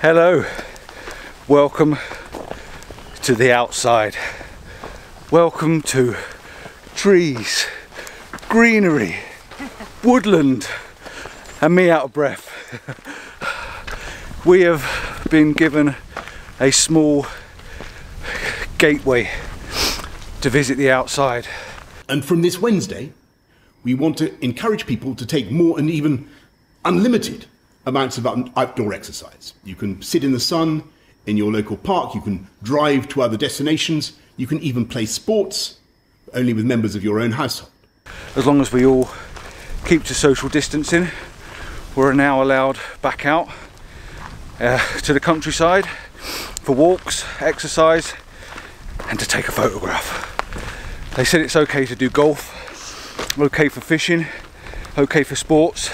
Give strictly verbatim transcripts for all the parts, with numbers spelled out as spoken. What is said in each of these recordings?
Hello, welcome to the outside. Welcome to trees, greenery, woodland, and me out of breath. We have been given a small gateway to visit the outside. And from this Wednesday, we want to encourage people to take more and even unlimited amounts of outdoor exercise. You can sit in the sun in your local park, you can drive to other destinations, you can even play sports, only with members of your own household. As long as we all keep to social distancing, we're now allowed back out uh, to the countryside for walks, exercise, and to take a photograph. They said it's okay to do golf, okay for fishing, okay for sports,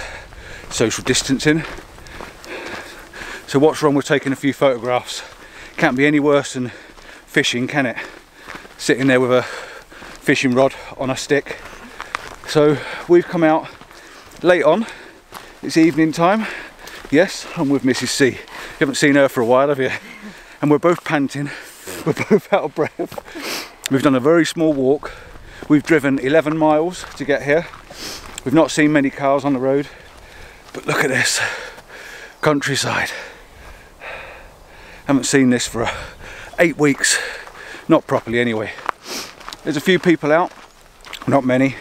social distancing. So what's wrong with taking a few photographs? Can't be any worse than fishing, can it? Sitting there with a fishing rod on a stick. So we've come out late on. It's evening time. Yes, I'm with Missus C. You haven't seen her for a while, have you? And we're both panting. We're both out of breath. We've done a very small walk. We've driven eleven miles to get here. We've not seen many cars on the road. But look at this countryside. Haven't seen this for eight weeks. Not properly anyway. There's a few people out, not many.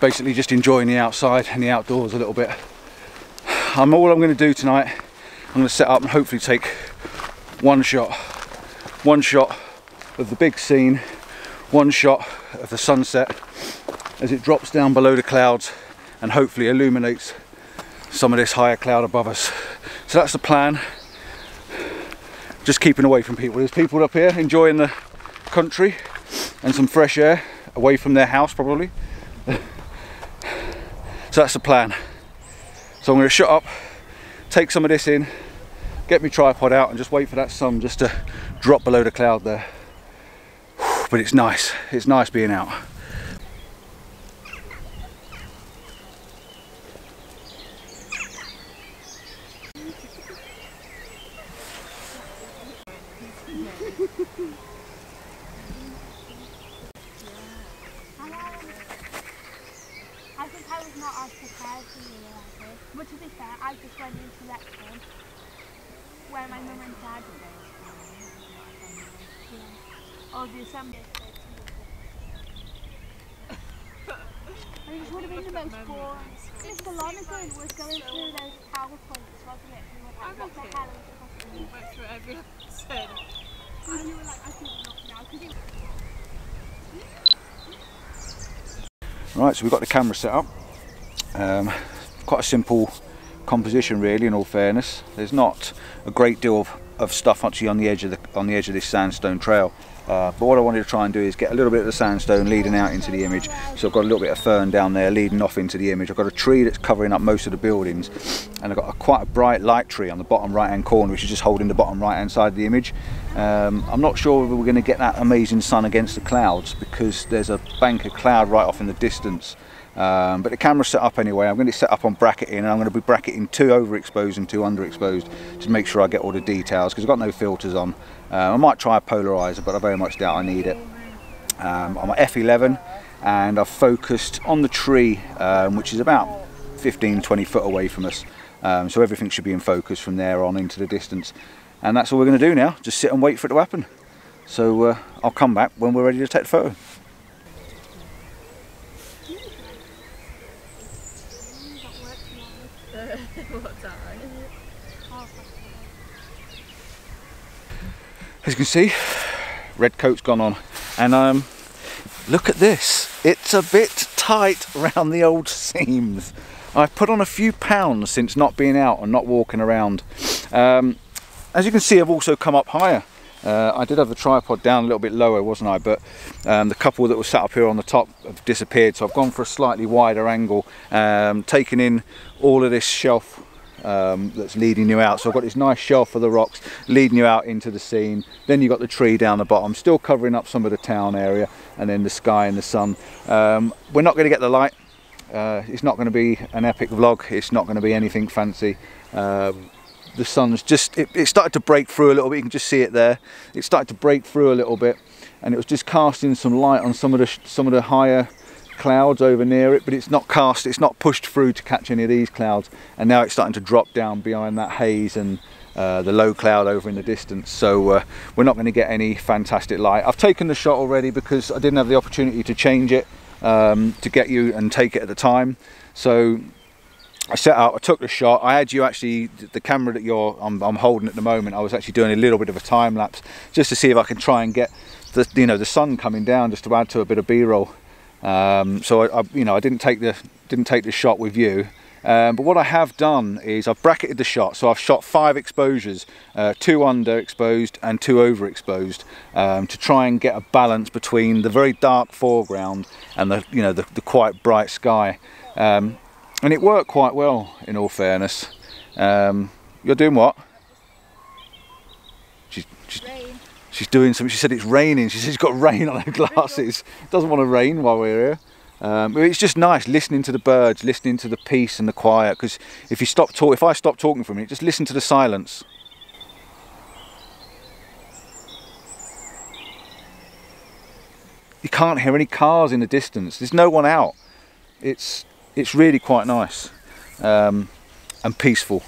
Basically just enjoying the outside and the outdoors a little bit. I'm all I'm going to do tonight, I'm going to set up and hopefully take one shot. One shot of the big scene, one shot of the sunset as it drops down below the clouds and hopefully illuminates some of this higher cloud above us. So that's the plan. Just keeping away from people. There's people up here enjoying the country and some fresh air away from their house probably. So that's the plan. So I'm going to shut up, take some of this in, get my tripod out and just wait for that sun just to drop below the cloud there. But it's nice, it's nice being out. I think I was not as prepared for you, I think. But to be fair, I just went into that room where my mum and dad were. Or the assembly. I just would have been the most boring. Mister Lonergan was going through those PowerPoints, wasn't it? We were like, what the hell is possible? We went through every episode. And you were like, I think not now, because it Right, so we've got the camera set up. Um, quite a simple composition, really. In all fairness, there's not a great deal of, of stuff actually on the edge of the on the edge of this sandstone trail. Uh, but what I wanted to try and do is get a little bit of the sandstone leading out into the image. So I've got a little bit of fern down there leading off into the image. I've got a tree that's covering up most of the buildings, and I've got a, quite a bright light tree on the bottom right-hand corner, which is just holding the bottom right-hand side of the image. Um, I'm not sure whether we're going to get that amazing sun against the clouds because there's a bank of cloud right off in the distance. Um, but the camera's set up anyway. I'm going to set up on bracketing, and I'm going to be bracketing two overexposed and two underexposed to make sure I get all the details because I've got no filters on. Uh, I might try a polarizer, but I very much doubt I need it. Um, I'm at F eleven and I've focused on the tree, um, which is about fifteen, twenty foot away from us. Um, so everything should be in focus from there on into the distance. And that's all we're going to do now, just sit and wait for it to happen. So uh, I'll come back when we're ready to take the photo. As you can see, red coat's gone on. And um, look at this, it's a bit tight around the old seams. I've put on a few pounds since not being out and not walking around. Um, As you can see, I've also come up higher. Uh, I did have the tripod down a little bit lower, wasn't I? But um, the couple that was sat up here on the top have disappeared, so I've gone for a slightly wider angle, um, taking in all of this shelf um, that's leading you out. So I've got this nice shelf of the rocks leading you out into the scene. Then you've got the tree down the bottom, still covering up some of the town area, and then the sky and the sun. Um, we're not going to get the light. Uh, it's not going to be an epic vlog. It's not going to be anything fancy. Uh, the sun's just, it, it started to break through a little bit, you can just see it there. It started to break through a little bit, and it was just casting some light on some of the, some of the higher clouds over near it, but it's not cast, it's not pushed through to catch any of these clouds, and now it's starting to drop down behind that haze and uh, the low cloud over in the distance, so uh, we're not going to get any fantastic light. I've taken the shot already because I didn't have the opportunity to change it um, to get you and take it at the time, so I set out, I took the shot, I had you actually, the camera that you're, I'm, I'm holding at the moment, I was actually doing a little bit of a time lapse just to see if I can try and get the, you know, the sun coming down just to add to a bit of B-roll. Um, so I, I, you know, I didn't take the, didn't take the shot with you. Um, but what I have done is I've bracketed the shot, so I've shot five exposures, uh, two underexposed and two overexposed, um, to try and get a balance between the very dark foreground and the, you know, the, the quite bright sky. Um, And it worked quite well, in all fairness. Um, you're doing what? She's, she's, she's doing something. She said it's raining. She said she's got rain on her glasses. Doesn't want to rain while we're here. Um, it's just nice listening to the birds, listening to the peace and the quiet. Because if you stop talk, if I stop talking for a minute, just listen to the silence. You can't hear any cars in the distance. There's no one out. It's It's really quite nice um, and peaceful.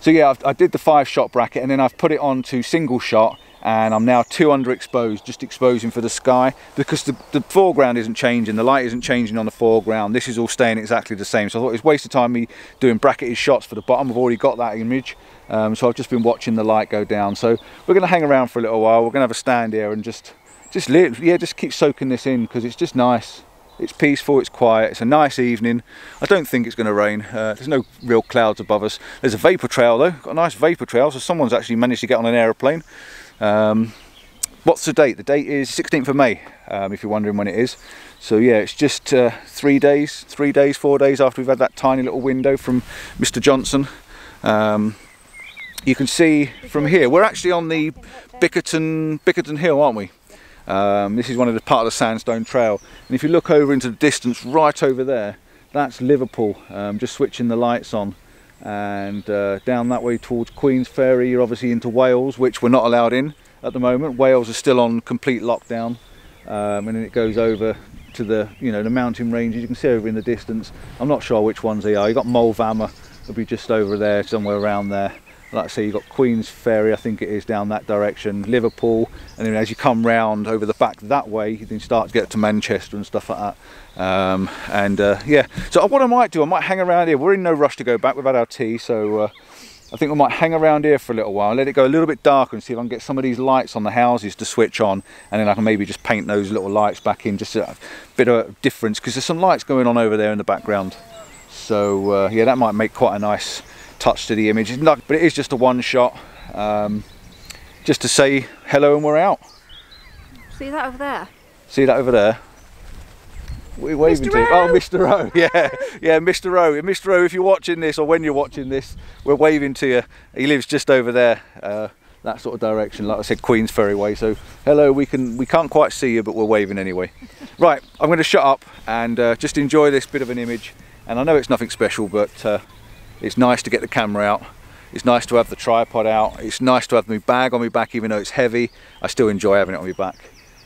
So yeah, I've, I did the five shot bracket, and then I've put it on to single shot, and I'm now two underexposed, just exposing for the sky, because the, the foreground isn't changing, the light isn't changing on the foreground, this is all staying exactly the same. So I thought it was a waste of time me doing bracketed shots for the bottom, I've already got that image, um, so I've just been watching the light go down. So we're gonna hang around for a little while, we're gonna have a stand here and just, just live, yeah, just keep soaking this in, because it's just nice. It's peaceful, it's quiet, it's a nice evening. I don't think it's going to rain. Uh, there's no real clouds above us. There's a vapour trail though, got a nice vapour trail, so someone's actually managed to get on an aeroplane. Um, what's the date? The date is sixteenth of May, um, if you're wondering when it is. So yeah, it's just uh, three days, three days, four days after we've had that tiny little window from Mister Johnson. Um, you can see from here, we're actually on the Bickerton, Bickerton Hill, aren't we? Um, this is one of the part of the Sandstone Trail, and if you look over into the distance right over there, that's Liverpool, um, just switching the lights on, and uh, down that way towards Queen's Ferry you're obviously into Wales, which we're not allowed in at the moment. Wales is still on complete lockdown, um, and then it goes over to the, you know, the mountain ranges you can see over in the distance. I'm not sure which ones they are. You've got Moel Varma, it'll be just over there, somewhere around there. Like I say, you've got Queen's Ferry, I think it is, down that direction, Liverpool, and then as you come round over the back that way, you can start to get to Manchester and stuff like that. Um, and uh, yeah, so what I might do, I might hang around here. We're in no rush to go back, we've had our tea, so uh, I think we might hang around here for a little while, let it go a little bit darker and see if I can get some of these lights on the houses to switch on, and then I can maybe just paint those little lights back in, just a bit of a difference, because there's some lights going on over there in the background. So uh, yeah, that might make quite a nice touch to the image. It's not, but it is just a one shot, um, just to say hello and we're out. See that over there? See that over there? What are you waving to? Oh, Mister O, yeah, yeah, Mister O. Mister O, if you're watching this, or when you're watching this, we're waving to you. He lives just over there, uh, that sort of direction, like I said, Queen's Ferry way. So hello, we, can, we can't quite see you, but we're waving anyway. Right, I'm going to shut up and uh, just enjoy this bit of an image, and I know it's nothing special, but uh, it's nice to get the camera out, it's nice to have the tripod out, it's nice to have my bag on my back, even though it's heavy, I still enjoy having it on my back,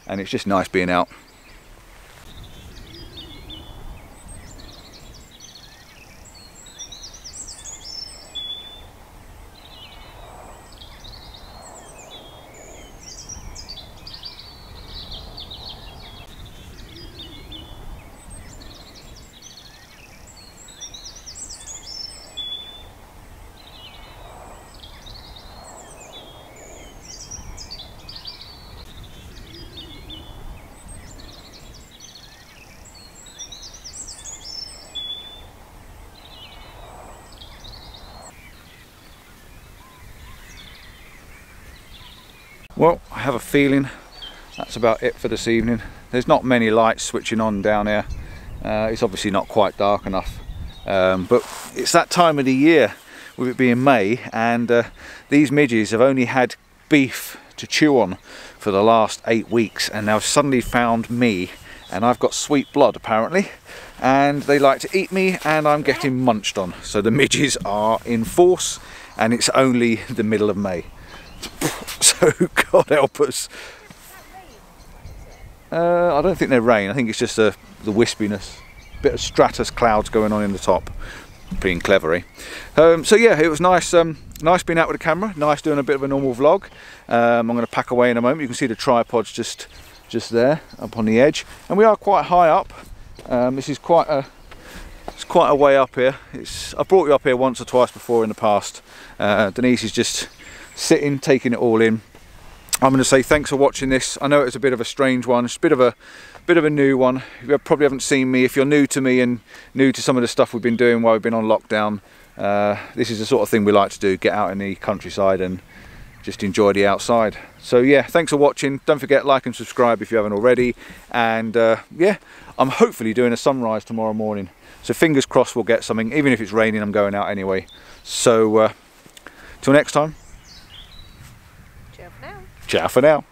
and it's just nice being out. Well, I have a feeling that's about it for this evening. There's not many lights switching on down here. Uh, it's obviously not quite dark enough, um, but it's that time of the year, with it being May, and uh, these midges have only had beef to chew on for the last eight weeks, and they've suddenly found me, and I've got sweet blood apparently, and they like to eat me, and I'm getting munched on. So the midges are in force, and it's only the middle of May. So God help us. Uh, I don't think they're rain, I think it's just a, the wispiness. Bit of stratus clouds going on in the top. Being clever, eh? Um, so yeah, it was nice um, nice being out with the camera, nice doing a bit of a normal vlog. Um, I'm going to pack away in a moment. You can see the tripod's just, just there, up on the edge. And we are quite high up. Um, this is quite a, it's quite a way up here. It's, I brought you up here once or twice before in the past. Uh, Denise is just sitting, taking it all in. I'm going to say thanks for watching this. I know it's a bit of a strange one, it's a bit of a bit of a new one. You probably haven't seen me. If you're new to me and new to some of the stuff we've been doing while we've been on lockdown, uh, this is the sort of thing we like to do, get out in the countryside and just enjoy the outside. So yeah, thanks for watching. Don't forget, like and subscribe if you haven't already. And uh, yeah, I'm hopefully doing a sunrise tomorrow morning. So fingers crossed we'll get something. Even if it's raining, I'm going out anyway. So uh, till next time. Ciao for now.